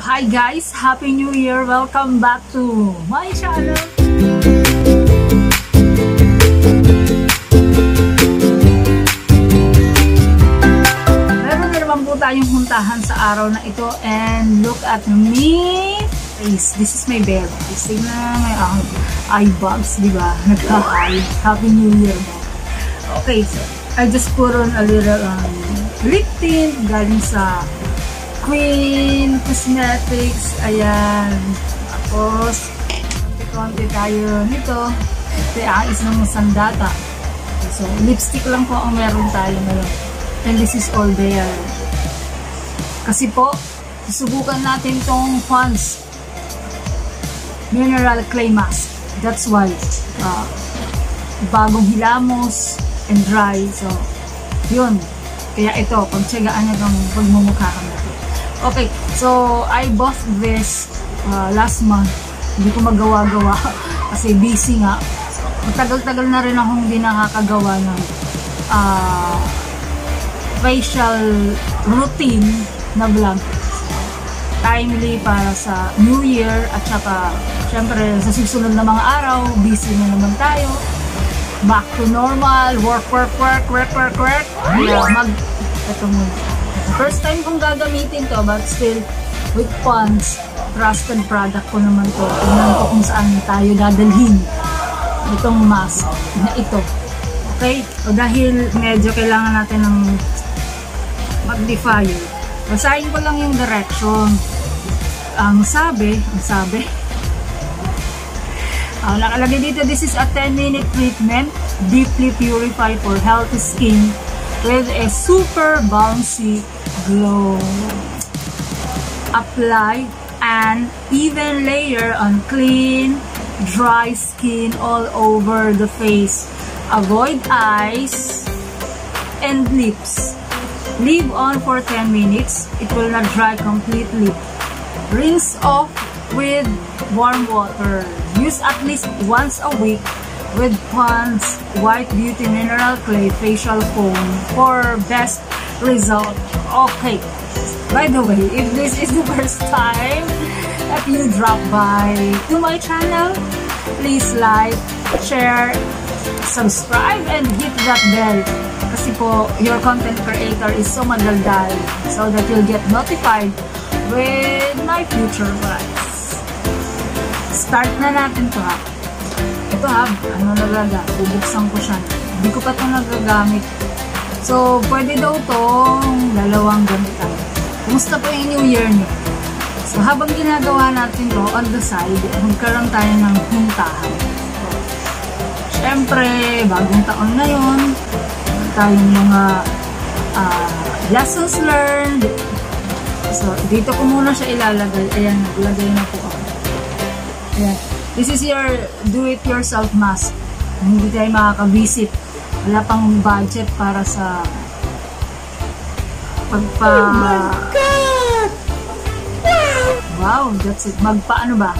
Hi guys! Happy New Year! Welcome back to my channel! Meron na naman po tayong puntahan sa araw na ito and look at me! This is my bed. Tingnan may eye bags, di ba? Nagka-eye. Happy New Year! Okay, so I just put on a little lip tint galing sa Queen Cosmetics. Ayan. Tapos, konti-konti tayo nito. Ito ay is ng Sandata. So, lipstick lang po ang meron tayo ngayon. And this is all there. Kasi po, susubukan natin tong Pond's Mineral Clay Mask. That's why, bagong hilamos and dry. So, yun. Kaya ito, pagtsagaan na kang pagmumukha kami. Okay, so I bought this last month. Hindi ko magawa-gawa kasi busy nga. Matagal-tagal na rin akong hindi nakakagawa ng facial routine na vlog. Timely para sa New Year at saka syempre sa susunod na mga araw, busy na naman tayo. Back to normal, work. Yeah, ito muna. First time kong gagamitin to, but still with Pond's, trusted product ko naman to. Tingnan ko kung saan tayo dadalhin itong mask na ito. Okay? O dahil medyo kailangan natin ng magnifier. Basahin ko lang yung direction. Ang sabi, nakalagay dito, this is a 10-minute treatment, deeply purify for healthy skin with a super bouncy glow. Apply an even layer on clean, dry skin all over the face. Avoid eyes and lips. Leave on for 10 minutes. It will not dry completely. Rinse off with warm water. Use at least once a week with Pond's White Beauty Mineral Clay Facial Foam for best result. Okay, by the way, if this is the first time that you drop by to my channel, please like, share, subscribe, and hit that bell. Kasi po, your content creator is so madaldal so that you'll get notified with my future vlogs. Start na natin to ha. Ito ha, ano nalaga, bubuksan ko siya. Hindi ko pa ito nagagamit. So, pwede daw itong dalawang gamitan. Kumusta po yung New Year niyo? So, habang ginagawa natin ito, on the side, magkaroon tayo ng puntahan. Siyempre, bagong taon na yun. Tayong mga lessons learned. So, dito ko muna siya ilalagay. Ayan, naglagay na po ako. Ayan. This is your do-it-yourself mask. Hindi tayo makakavisit. Wala pang budget para sa pagpa... Oh my God! Wow! That's it. Magpaano ba?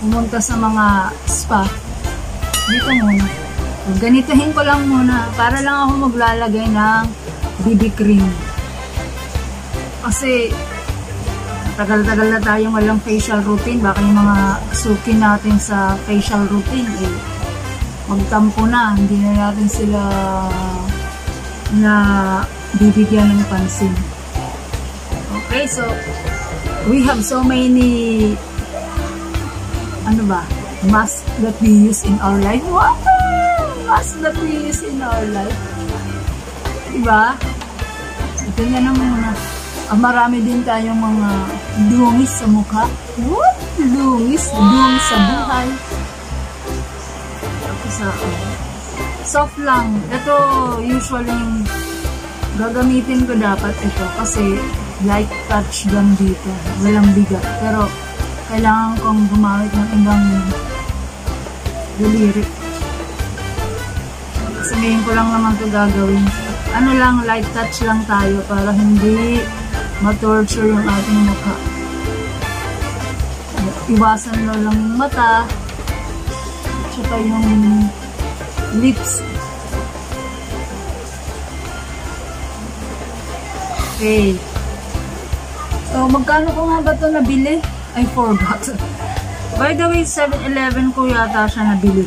Pumunta sa mga spa. Dito muna. Ganitohin ko lang muna. Para lang ako maglalagay ng BB cream. Kasi... tagal-tagal na tayong walang facial routine. Baka yung mga suki natin sa facial routine eh, magtampo na, hindi na natin sila na bibigyan ng pansin. Okay, so we have so many masks that we use in our life. Wow! Masks that we use in our life, diba? Ito nga naman muna. Marami din tayong mga dungis sa mukha. What? Dungis? Dungis sa buhay. Tapos ako. Soft lang. Ito, usually, gagamitin ko dapat ito. Kasi, light touch lang dito. Walang bigat. Pero, kailangan kong gumamit ng ibang delirik. Sabihin ko lang naman ito gagawin. Ano lang, light touch lang tayo para hindi ma-torture yung ating mukha. Iwasan na lang yung mata, tsaka yung lips. Okay. So, magkano ko nga ba ito nabili? Ay, 4 bucks. By the way, 7-11 ko yata siya nabili.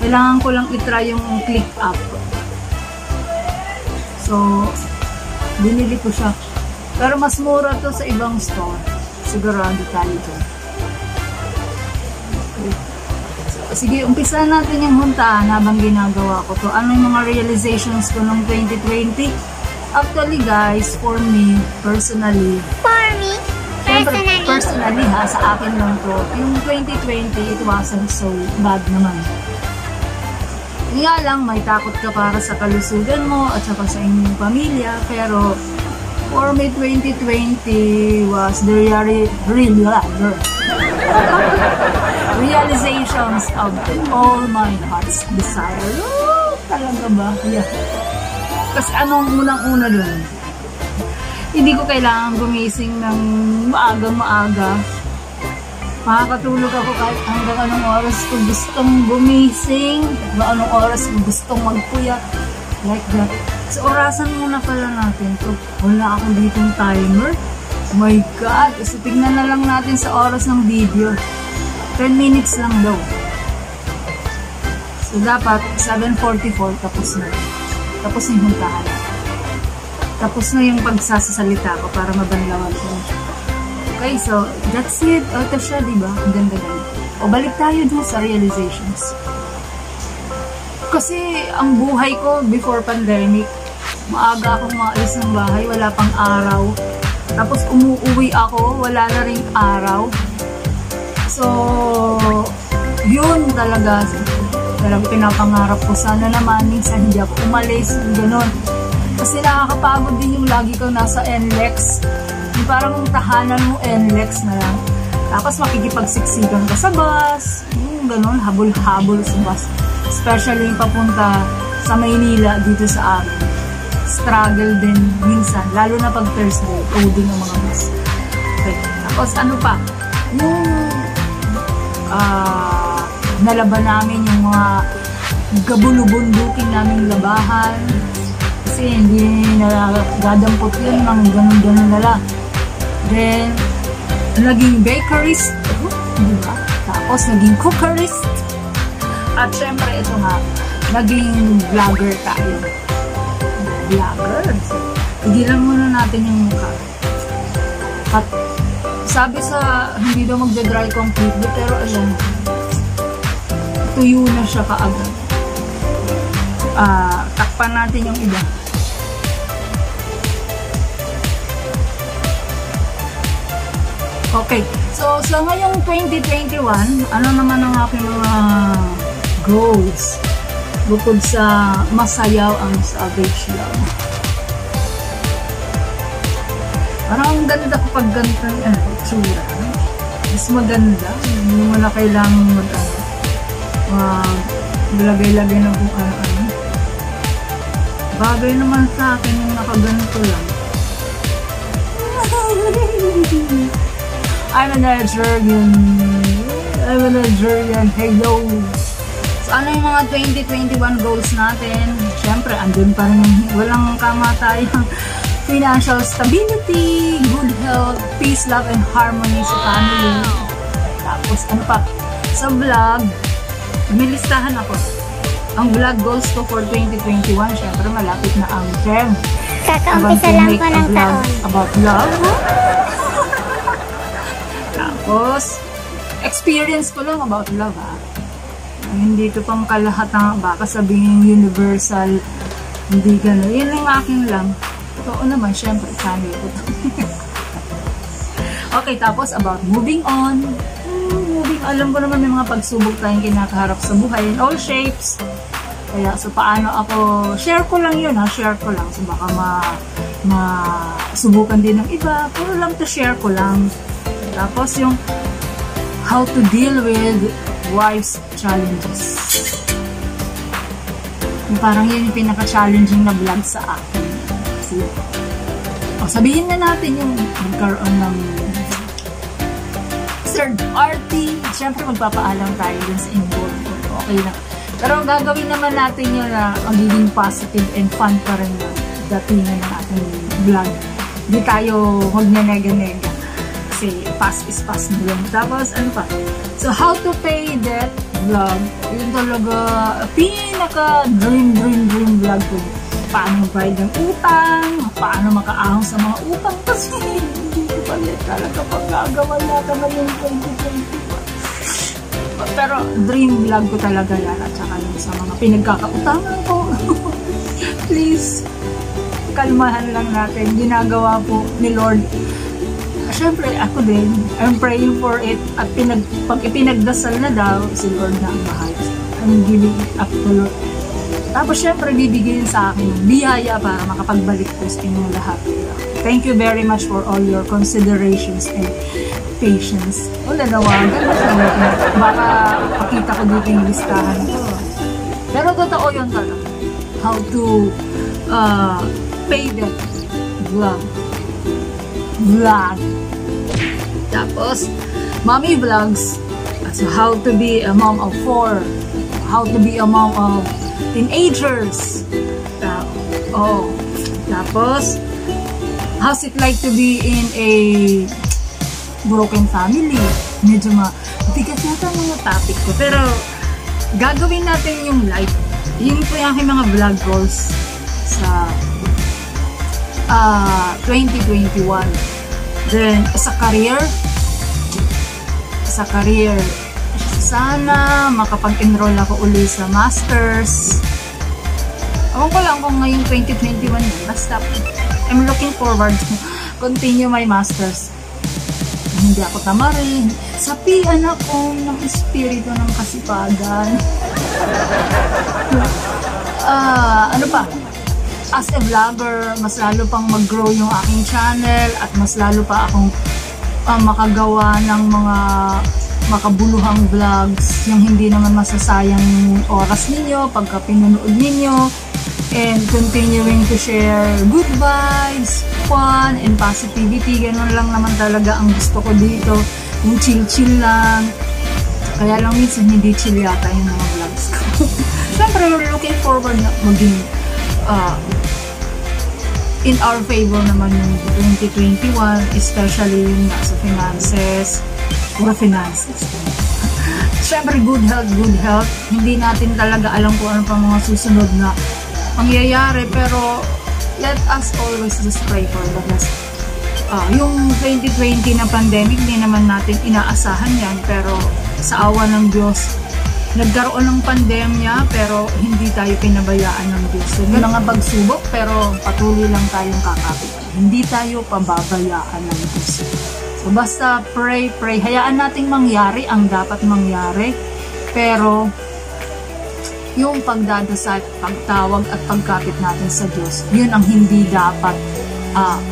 Kailangan ko lang itry yung click up. So, binili ko siya. Pero mas mura to sa ibang store. Sigurado tayo ito. Okay. So, sige, umpisa natin yung huntaan habang ginagawa ko to. Ano yung mga realizations ko noong 2020? Actually guys, for me, personally ha, sa akin lang to. Yung 2020, it wasn't so bad naman. Hindi lang, may takot ka para sa kalusugan mo at saka sa inyong pamilya. Pero, for me, 2020 was the realizations of all my heart's desire. Oh, talaga ba? Yeah. Kasi anong unang-una dun? Hindi ko kailangan gumising ng maaga-maaga. Makakatulog ako kahit hanggang anong oras ko gustong gumising, anong oras ko gustong magpuyat. Like that. So, orasan muna pala natin to. Wala akong ditong timer. Oh my God! So, tignan na lang natin sa oras ng video. 10 minutes lang daw. So, dapat 7:44 tapos na. Tapos yung huntahan. Tapos na yung pagsasalita ko para mabanlawan ko. Okay, so that's it. O, ito siya, diba? Ang ganda-ganda. O, balik tayo dun sa realizations. Kasi ang buhay ko before pandemic, maaga akong maalis ng bahay, wala pang araw. Tapos umuwi ako, wala na rin araw. So, yun talaga. Pero pinapangarap ko sana naman minsan hindi ako umalis, gano'n. Kasi nakakapagod din yung lagi kang nasa NLEX. Yung parang tahanan mo NLEX na lang. Tapos makikipagsiksikan ka sa bus. Yung gano'n, habol-habol sa bus. Especially yung papunta sa Maynila dito sa amin. Struggle din minsan. Lalo na pag Thursday, loading ang mga bus. Okay. Tapos ano pa? Yung nalaban namin yung mga gabulubundukin naming labahan kasi hindi nagadampot yun ng ganun-ganun nala. Then naging bakerist, diba? Tapos naging cookerist at syempre ito nga naging vlogger tayo. Vlogger? Tigilan muna natin yung mukha at sabi sa hindi daw magdadry completely pero ayan tuyo na siya kaagad. Takpan natin yung iba. Okay. So, sa ngayong 2021, ano naman ang aking mga goals? Bukod sa masayaw ang savage love. Parang ganda kapag gantang tsura. Mas maganda. Hindi mo na kailangan mag-ano. Lagay-lagay na kung ano-ano. Bagay naman sa akin yung nakaganito lang. I'm an Algerian. Hello! So, ano yung mga 2021 goals natin? Siyempre, andun pa rin yung walang kamatayang financial stability, good health, peace, love, and harmony sa family. Tapos, ano pa? Sa vlog, may listahan ako. Ang vlog goals ko for 2021, syempre malapit na ang Feb. Kakaumpisa lang ko ng taon. About love. Tapos, experience ko lang about love, ha. Hindi ito pang kalahatang baka sabihin universal. Hindi gano'n. Yun lang akin lang. Totoo naman, syempre, sabi ko. Okay, tapos about moving on. Alam ko naman may mga pagsubok tayong kinakaharap sa buhay in all shapes. Kaya so paano ako, share ko lang yun ha, share ko lang. So baka masubukan din ng iba, pero lang to share ko lang. Tapos yung how to deal with life's challenges. Parang yun yung pinaka-challenging na vlog sa akin. So, sabihin na natin yung magkaroon ng RT, syempre magpapaalam tayo dun sa involvement. Okay na. Pero gagawin naman natin yun na magiging positive and fun pa rin na datingan ng ating vlog. Hindi tayo huwag na nega-nega. Kasi pass is pass na lang. Tapos ano pa? So how to pay debt vlog. Yun talaga pinaka-dream vlog ko. Paano magbayad ng utang? Paano makaahon sa mga utang? Kasi hindi ko pala talaga pagkagawa natin na yung 2021. Pero dream vlog ko talaga yan. At saka lang sa mga pinagkakautangan ko. Please, kalmahan lang natin. Ginagawa po ni Lord. Siyempre, ako din. I'm praying for it. At pag ipinagdasal na daw, si Lord na ang mahal. I'm giving it up to Lord. Tapos siyempre, bibigyan sa akin ng biyaya para makapagbalik ko sa inyong lahat. Thank you very much for all your considerations and patience. Wala na wagan. Baka pakita ko dito yung listahan ko. Pero totoo yun talaga. How to pay debt vlog. Tapos mommy vlogs. So how to be a mom of 4, how to be a mom of teenagers. Tapos how's it like to be in a broken family. Medyo matigas yata mga topic ko, pero gagawin natin yung live. Yun po yung aking mga vlog goals sa 2021. Then sa career sana makapag-enroll ako uli sa masters. Awan ko lang kung ngayong 2021, basta I'm looking forward to continue my masters. Hindi ako tamarin. Sapian ako ng espiritu ng kasipagan. Ano pa? As a vlogger, mas lalo pang mag-grow yung aking channel at mas lalo pa akong makagawa ng mga makabuluhang vlogs yung hindi naman masasayang oras ninyo pagka pinunood ninyo, and continuing to share good vibes, fun, and positivity. Ganun lang naman talaga ang gusto ko dito, yung chill-chill lang. Kaya lang minsan hindi chill yata yung mga vlogs ko. Siyempre, we're looking forward na maging in our favor naman yung 2021, especially yung nasa finances. Pura finances. Siyempre, good health. Hindi natin talaga alam kung ano pa mga susunod na mangyayari, pero let us always just pray for the best. Yung 2020 na pandemic, hindi naman natin inaasahan yan, pero sa awa ng Diyos, nagkaroon ng pandemya, pero hindi tayo pinabayaan ng Diyos. So, yun ang pagsubok, pero patuloy lang tayong kakapit. Hindi tayo pababayaan ng Diyos. So, basta pray. Hayaan nating mangyari ang dapat mangyari. Pero, yung pagdadasal, pagtawag at pagkapit natin sa Diyos, yun ang hindi dapat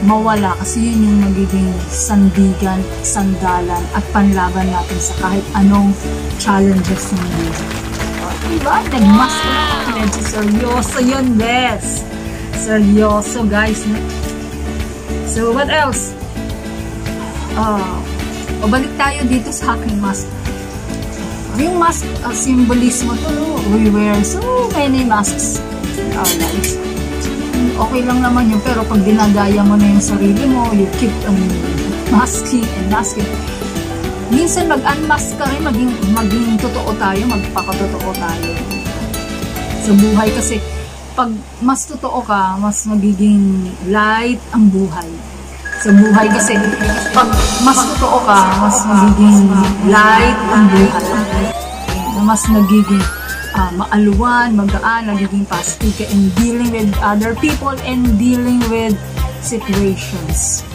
mawala. Kasi yun yung nagiging sandigan, sandalan at panlaban natin sa kahit anong challenges ng Diyos. Diba? Nagmas ko na ako. Medyo seryoso yun, guys. Seryoso, guys. So, what else? O balik tayo dito sa aking mask. Yung mask, symbolismo to, no? We wear so many masks in our lives. Okay lang naman yun, pero pag dinagaya mo na yung sarili mo, you keep masking. Minsan mag-unmask ka rin, maging totoo tayo, magpakatotoo tayo. Sa buhay kasi, pag mas totoo ka, mas magiging light ang buhay. Sa buhay kasi, pag mas totoo ka, mas magiging light ang buhay. Mas nagiging maaluwan, magaan, nagiging positive ka in dealing with other people and dealing with situations.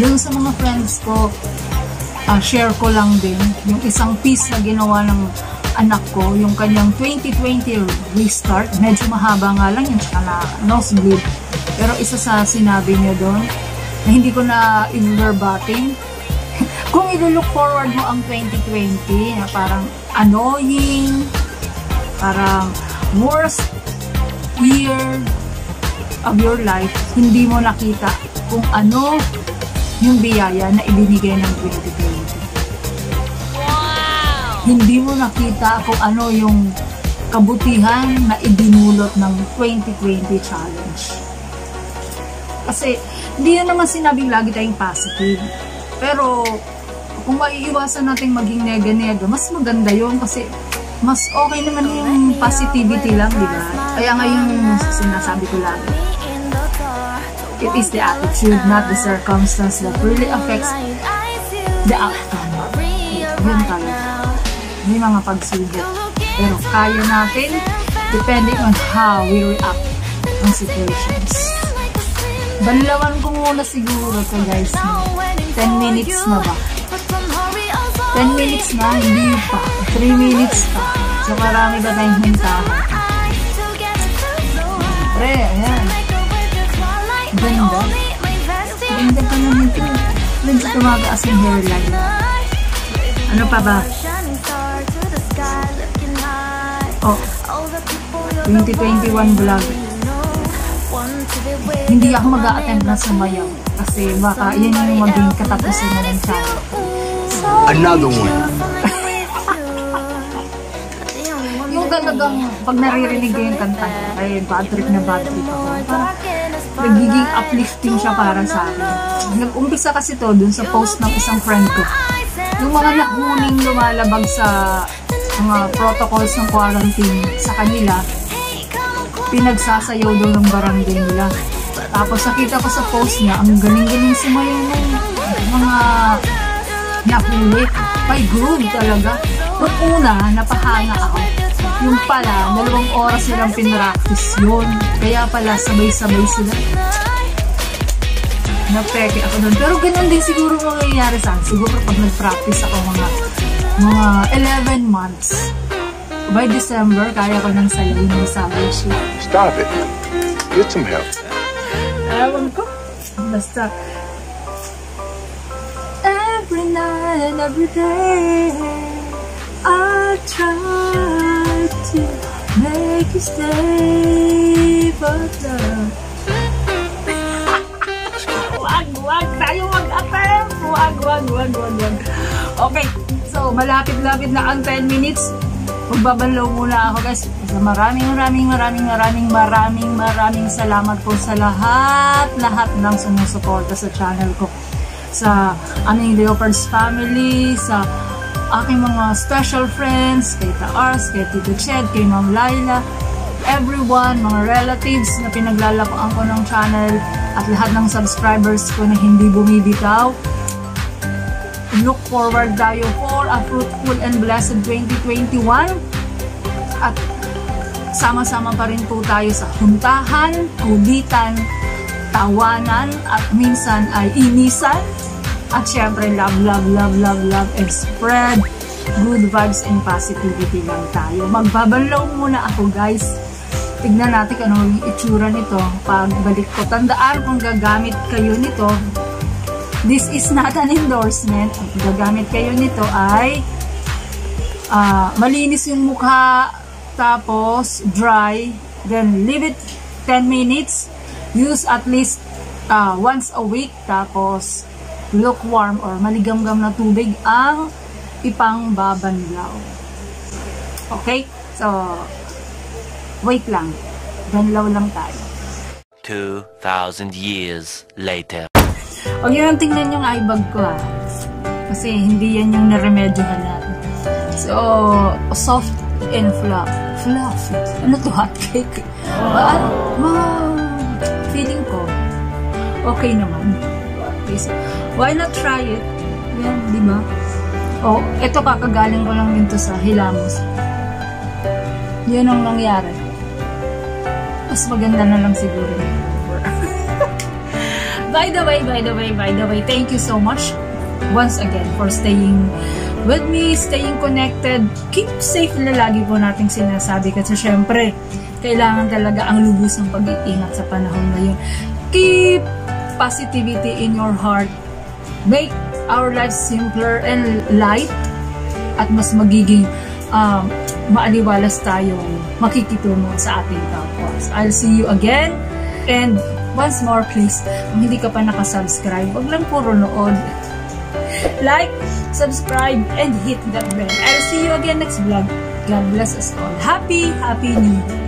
Doon sa mga friends ko, share ko lang din yung isang piece na ginawa ng anak ko, yung kanyang 2020 restart. Medyo mahaba nga lang yung tsaka nosebleed. Pero isa sa sinabi niya doon, na hindi ko na i-verbatim. Kung i-look forward mo ang 2020 na parang annoying, parang worst year of your life, hindi mo nakita kung ano yung biyaya na ibinigay ng 2020. Wow! Hindi mo nakita kung ano yung kabutihan na idinulot ng 2020 challenge. Kasi Hindi na naman sinabing lagi tayong positive. Pero, kung maiiwasan natin maging nega-nega, mas maganda yun kasi mas okay naman yung positivity lang, di ba? Kaya ngayon, sinasabi ko lang, it is the attitude, not the circumstance that really affects the outcome. Yun talaga. May mga pagsugat. Pero kaya natin, depending on how we react on situations. Banlawan ko muna siguro ito guys. 10 minutes na ba? 10 minutes na? Hindi pa. 3 minutes pa. So marami ba tayong hintahan? Pre, ayan. Ganda. Ganda pa naman ito. Ganda tumagaas yung hairline. Ano pa ba? Oh. 2021 vlog. Hindi ako mag-a-attempt na sumayaw kasi baka yan yung maging katapusin na ng channel. Another one. Yung talagang pag naririnig ko yung kanta ay bad trip na bad trip ako. Nagiging uplifting siya para sa akin. Nag-umpisa kasi to dun sa post ng isang friend ko. Yung mga nakuning lumalabag sa mga protocols ng quarantine sa kanila, pinagsasayaw daw ng barangay nila. Tapos nakita ko sa post niya, ang galing-galing sumayaw ng mga nakuwi. By groove talaga. Noong una, napahanga ako. Yung pala, 2 oras nilang pinractice yun. Kaya pala, sabay-sabay sila. Napeke ako doon. Pero ganun din siguro mangyayari sa akin. Siguro pag nag-practice ako mga 11 months. By December, kaya ko nang sayahin yung sabi siya. Stop it. Get some help. Ewan ko. Basta. Every night and every day I try to make you stay but love. Wag tayo mag-attempt. Wag. Okay. So, malapit-lapit na ang 10 minutes. Magbabalaw muna ako guys. So, maraming salamat po sa lahat ng sumusuporta sa channel ko. Sa aming Leopards family, sa aking mga special friends, kay Taars, kay Tito Ched, kay Ma'am Laila, everyone, mga relatives na pinaglalakoan ko ng channel at lahat ng subscribers ko na hindi bumibitaw. Look forward tayo for a fruitful and blessed 2021 at sama-sama pa rin po tayo sa huntahan, kulitan, tawanan at minsan ay inisan at syempre love and spread good vibes and positivity lang tayo. Magbabanlaw muna ako guys. Tignan natin ano yung itsura nito pagbalik ko. Tandaan kung gagamit kayo nito, this is not an endorsement. Ang gagamit kayo nito ay malinis yung mukha, tapos dry, then leave it 10 minutes, use at least once a week, tapos lukewarm or maligamgam na tubig ang ipangbabanlaw. Okay? So, wait lang. Banlaw lang tayo. 2,000 years later. Huwag nyo nang tingnan yung eyebag ko ha. Kasi hindi yan yung naremedyohan natin. So, soft and fluff. Fluffy. Ano to, hotcake? Feeling ko, okay naman. Okay, so, why not try it? Yan, di ba? Oh, eto kakagaling ko lang dito sa Hilamos. Yun ang nangyari. Mas maganda na lang siguro. By the way, thank you so much once again for staying with me, staying connected. Keep safe na lagi po nating sinasabi kasi syempre, kailangan talaga ang lubos ng pag-iingat sa panahon ngayon. Keep positivity in your heart. Make our lives simpler and light at mas magiging maaliwalas tayong makikitungo sa ating kapwa. I'll see you again and once more, please, kung hindi ka pa nakasubscribe, huwag lang puro nood. Like, subscribe, and hit that bell. I'll see you again next vlog. God bless us all. Happy New Year!